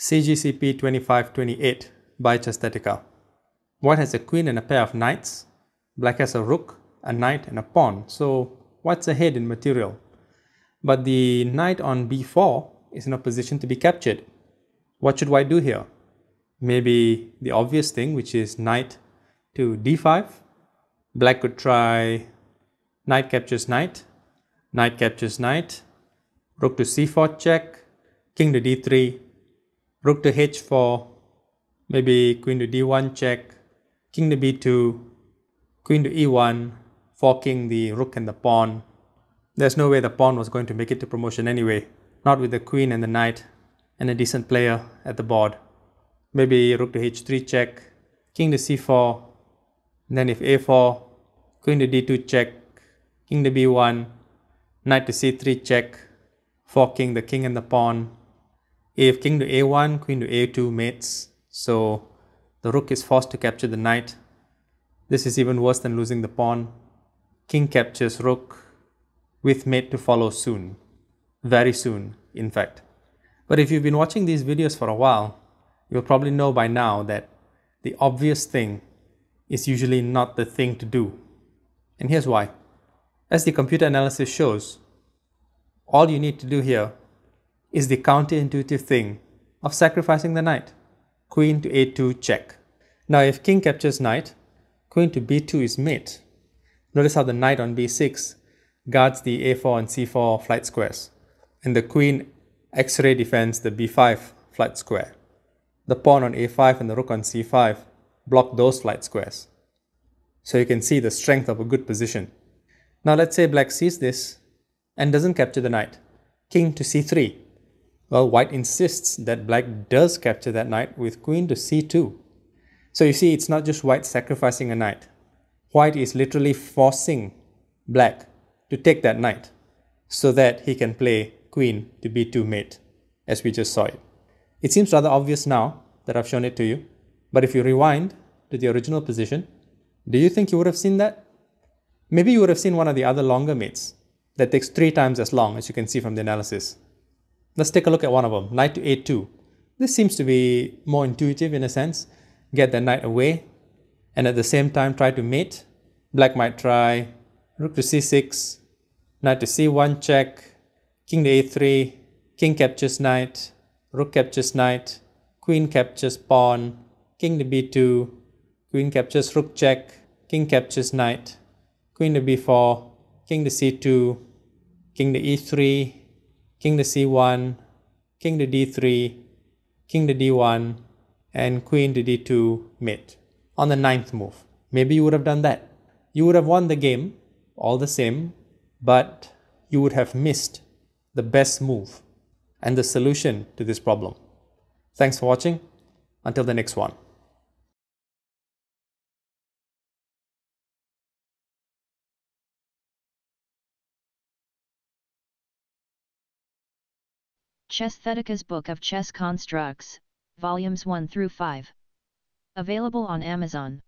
CGCP 2528 by Chesthetica. White has a queen and a pair of knights. Black has a rook, a knight, and a pawn. So white's ahead in material. But the knight on b4 is in a position to be captured. What should white do here? Maybe the obvious thing, which is knight to d5. Black could try knight captures knight, knight captures knight, rook to c4 check, king to d3, rook to h4, maybe queen to d1 check, king to b2, queen to e1, forking the rook and the pawn. There's no way the pawn was going to make it to promotion anyway, not with the queen and the knight and a decent player at the board. Maybe rook to h3 check, king to c4, and then if a4, queen to d2 check, king to b1, knight to c3 check, forking the king and the pawn. If king to a1, queen to a2 mates, so the rook is forced to capture the knight. This is even worse than losing the pawn. King captures rook, with mate to follow soon. Very soon, in fact. But if you've been watching these videos for a while, you'll probably know by now that the obvious thing is usually not the thing to do. And here's why. As the computer analysis shows, all you need to do here is the counterintuitive thing of sacrificing the knight. Queen to a2 check. Now if king captures knight, queen to b2 is mate. Notice how the knight on b6 guards the a4 and c4 flight squares, and the queen x-ray defends the b5 flight square. The pawn on a5 and the rook on c5 block those flight squares. So you can see the strength of a good position. Now let's say black sees this and doesn't capture the knight. King to c3. Well, white insists that black does capture that knight with queen to c2. So you see, it's not just white sacrificing a knight. White is literally forcing black to take that knight so that he can play queen to b2 mate, as we just saw it. It seems rather obvious now that I've shown it to you, but if you rewind to the original position, do you think you would have seen that? Maybe you would have seen one of the other longer mates that takes 3 times as long, as you can see from the analysis. Let's take a look at one of them, knight to a2. This seems to be more intuitive in a sense. Get the knight away and at the same time try to mate. Black might try rook to c6, knight to c1 check, king to a3, king captures knight, rook captures knight, queen captures pawn, king to b2, queen captures rook check, king captures knight, queen to b4, king to c2, king to e3, king to c1, king to d3, king to d1, and queen to d2 mate on the 9th move. Maybe you would have done that. You would have won the game all the same, but you would have missed the best move and the solution to this problem. Thanks for watching. Until the next one. Chesthetica's Book of Chess Constructs, Volumes 1 through 5. Available on Amazon.